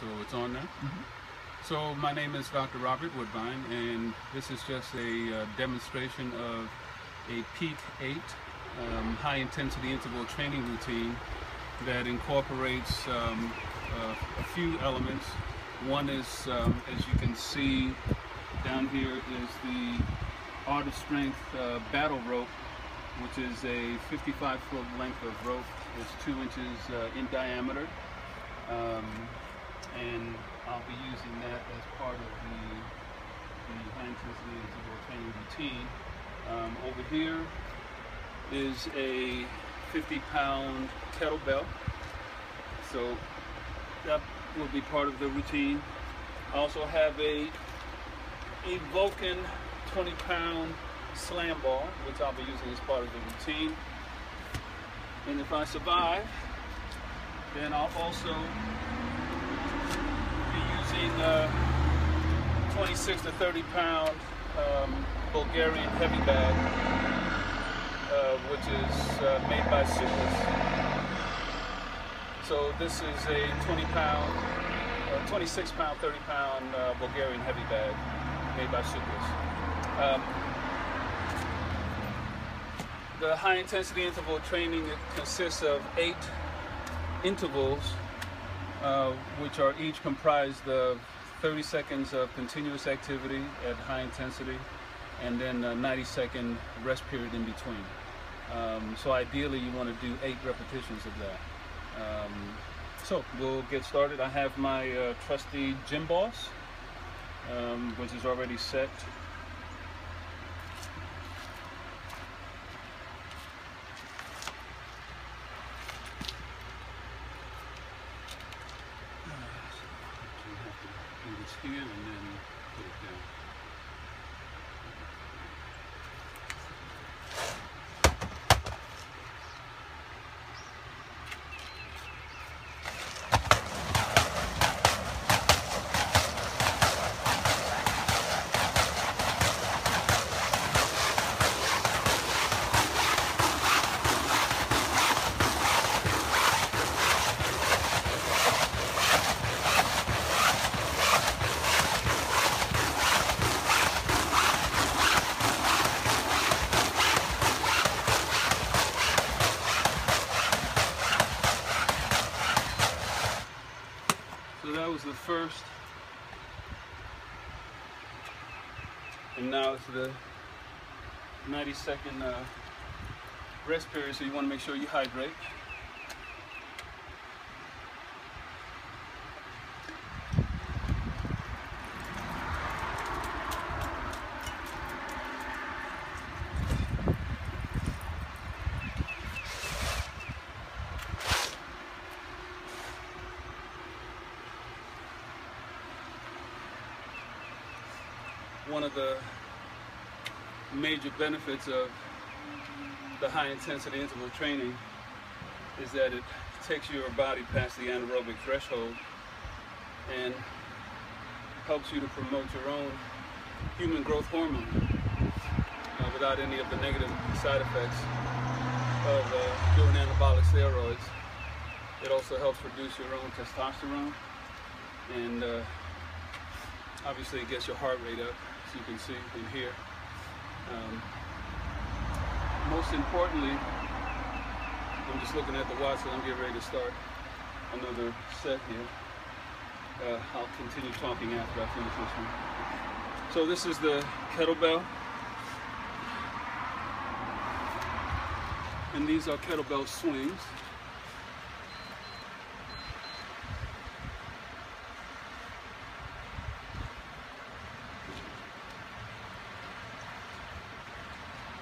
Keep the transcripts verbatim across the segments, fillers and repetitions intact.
so it's on there. Mm-hmm. So my name is Doctor Robert Woodbine, and this is just a uh, demonstration of a Peak Eight um, high-intensity interval training routine that incorporates um, uh, a few elements. One is, um, as you can see down here, is the Art of Strength uh, Battle Rope, which is a fifty-five foot length of rope. It's two inches uh, in diameter, um, and I'll be using that as part of the, the high intensity interval training routine. Um, over here is a fifty pound kettlebell, so that will be part of the routine. I also have a, a Vulcan twenty pound Slam Ball, which I'll be using as part of the routine. And if I survive, then I'll also be using a twenty-six to thirty pound um, Bulgarian Heavy Bag, uh, which is uh, made by Sickles. So this is a twenty pound, uh, twenty-six pound, thirty pound uh, Bulgarian Heavy Bag made by Sickles. Um, The high-intensity interval training consists of eight intervals, uh, which are each comprised of thirty seconds of continuous activity at high intensity, and then a ninety second rest period in between. Um, so ideally, you want to do eight repetitions of that. Um, so we'll get started. I have my uh, trusty Gym Boss, um, which is already set. Here and then put it down. The first, and now it's the ninety second uh, rest period, so you want to make sure you hydrate. One of the major benefits of the high-intensity interval training is that it takes your body past the anaerobic threshold and helps you to promote your own human growth hormone uh, without any of the negative side effects of uh, doing anabolic steroids. It also helps reduce your own testosterone, and uh, obviously it gets your heart rate up, as you can see in here. Um, most importantly, I'm just looking at the watch, so I'm getting ready to start another set here. Uh, I'll continue talking after I finish this one. So this is the kettlebell. And these are kettlebell swings.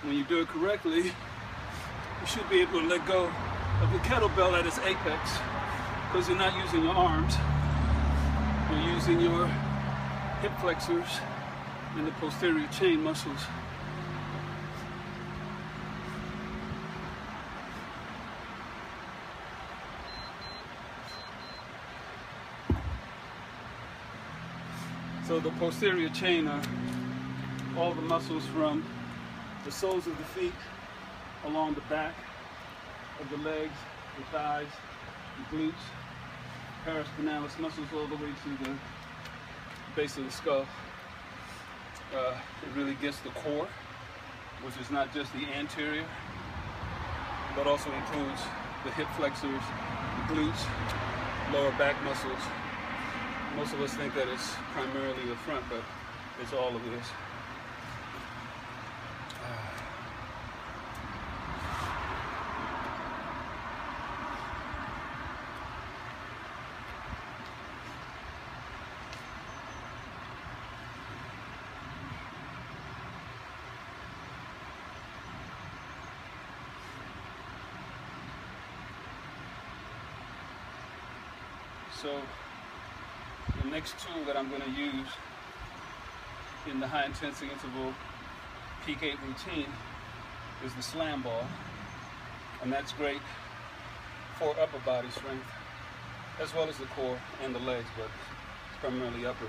When you do it correctly, you should be able to let go of the kettlebell at its apex, because you're not using your arms, you're using your hip flexors and the posterior chain muscles. So the posterior chain are all the muscles from the soles of the feet, along the back of the legs, the thighs, the glutes, paraspinalis muscles all the way to the base of the skull. Uh, it really gets the core, which is not just the anterior, but also includes the hip flexors, the glutes, lower back muscles. Most of us think that it's primarily the front, but it's all of this. So the next tool that I'm going to use in the high intensity interval Peak Eight routine is the Slam Ball, and that's great for upper body strength as well as the core and the legs, but it's primarily upper.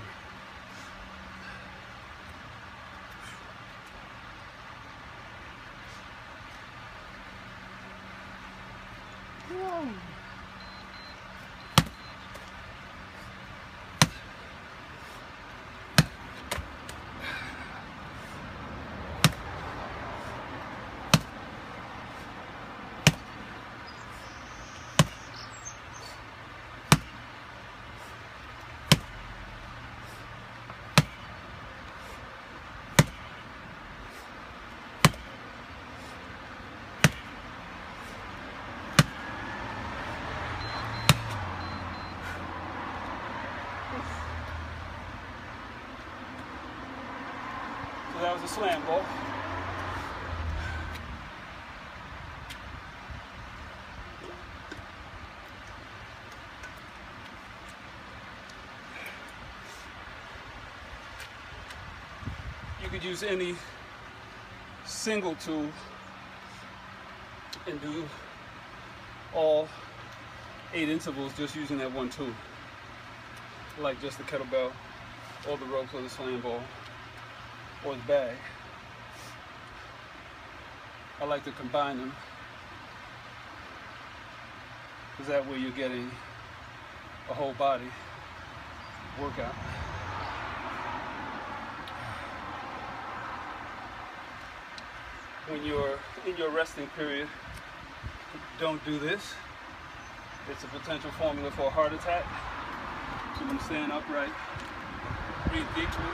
That was a slam ball. You could use any single tool and do all eight intervals just using that one tool, like just the kettlebell or the ropes or the slam ball or the bag. I like to combine them, because that way you're getting a whole body workout. When you're in your resting period, don't do this. It's a potential formula for a heart attack. So when you stand upright, breathe deeply.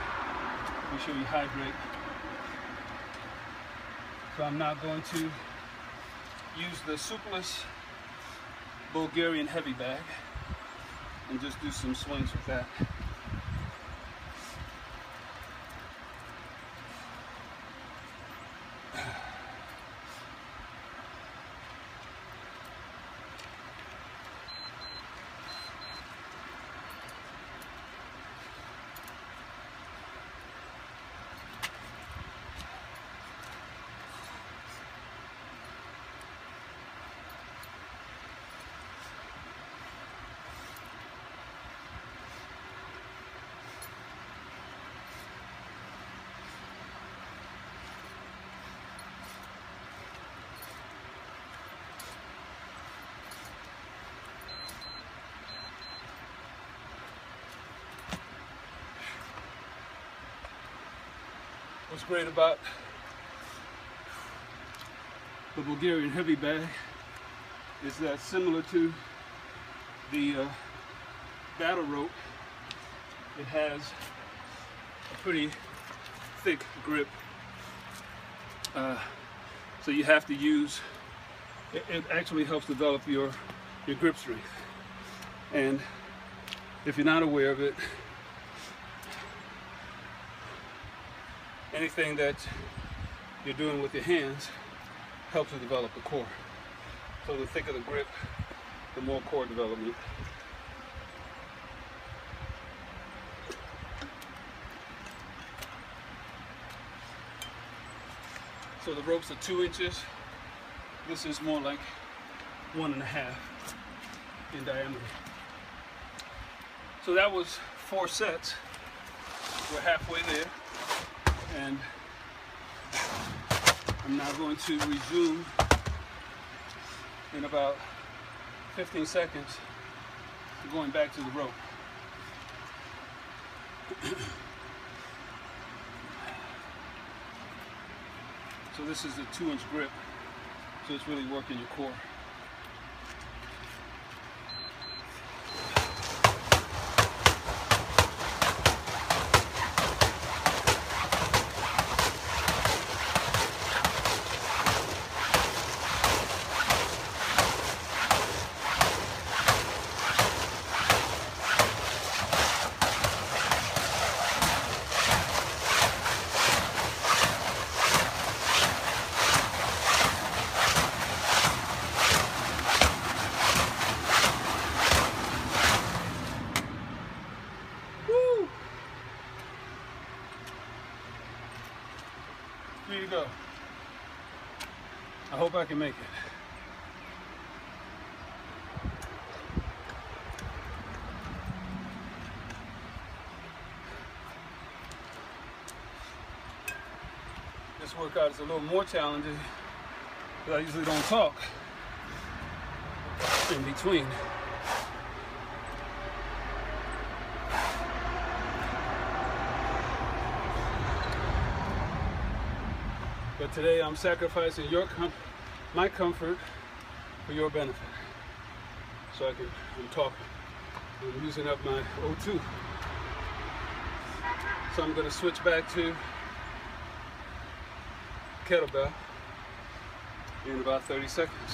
Make sure you hydrate. So I'm now going to use the Superless Bulgarian Heavy Bag and just do some swings with that. What's great about the Bulgarian Heavy Bag is that, similar to the uh, Battle Rope, it has a pretty thick grip, uh, so you have to use it, it actually helps develop your your grip strength. And if you're not aware of it, anything that you're doing with your hands helps you develop the core. So the thicker the grip, the more core development. So the ropes are two inches. This is more like one and a half in diameter. So that was four sets. We're halfway there. And I'm now going to resume in about fifteen seconds to going back to the rope. So this is a two inch grip, so it's really working your core. Three to go. I hope I can make it. This workout is a little more challenging because I usually don't talk in between. But today I'm sacrificing your com my comfort for your benefit. So I can, I'm talking. I'm using up my O two. So I'm gonna switch back to kettlebell in about thirty seconds.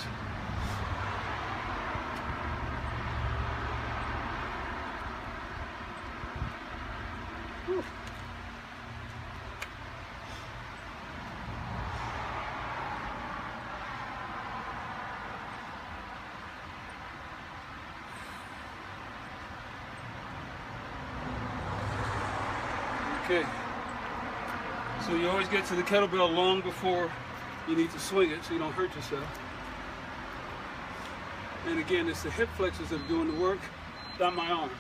Whew. Okay, so you always get to the kettlebell long before you need to swing it so you don't hurt yourself. And again, it's the hip flexors that are doing the work, not my arms.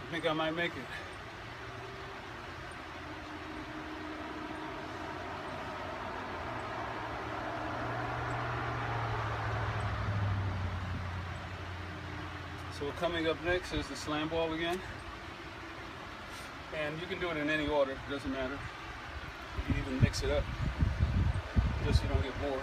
I think I might make it. So coming up next is the slam ball again. And you can do it in any order, it doesn't matter. You can even mix it up, just so you don't get bored.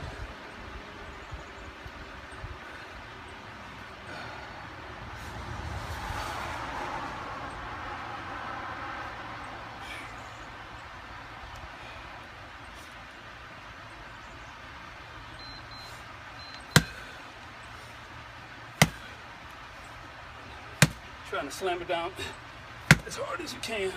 Trying to slam it down as hard as you can.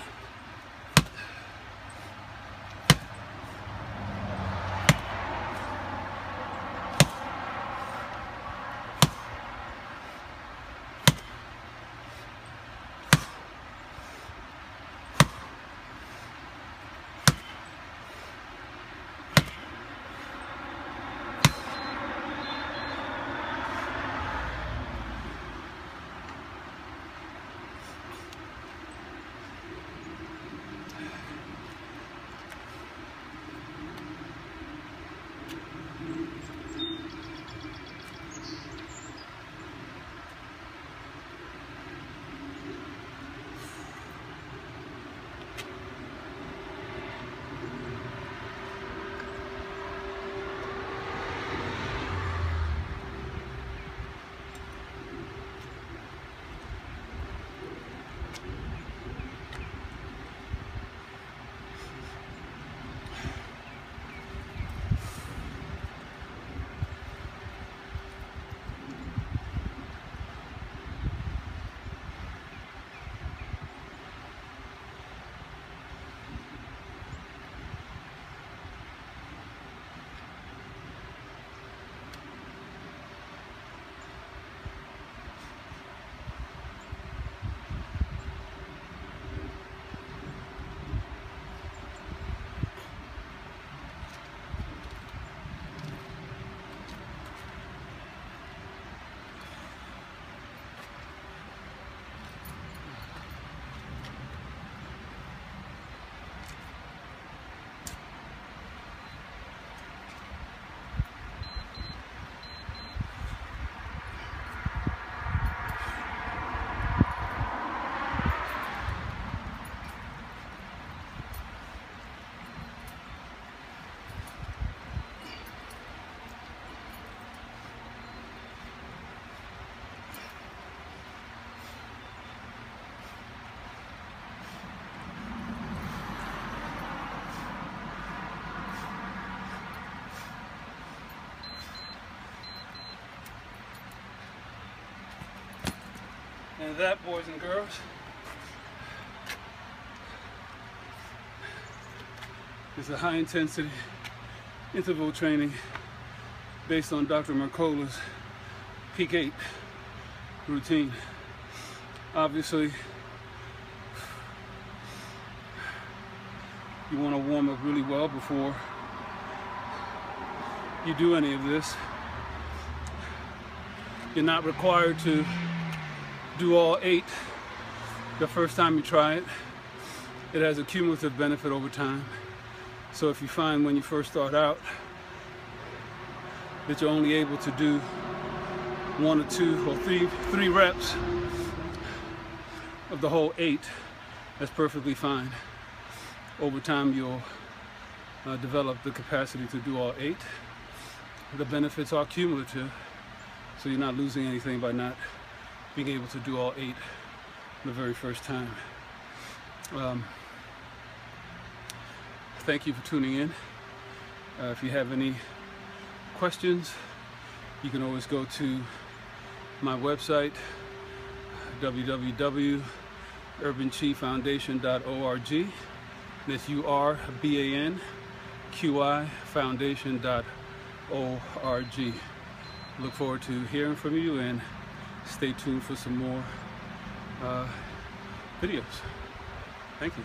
And that, boys and girls, is a high intensity interval training based on Doctor Mercola's Peak Eight routine. Obviously, you want to warm up really well before you do any of this. You're not required to do all eight the first time you try it. It has a cumulative benefit over time. So if you find when you first start out that you're only able to do one or two or three, three reps of the whole eight, that's perfectly fine. Over time, you'll uh, develop the capacity to do all eight. The benefits are cumulative, so you're not losing anything by not being able to do all eight the very first time. Um, thank you for tuning in. Uh, if you have any questions, you can always go to my website, w w w dot urban qi foundation dot org. That's U R B A N Q I foundation dot org. Look forward to hearing from you, and stay tuned for some more uh, videos. Thank you.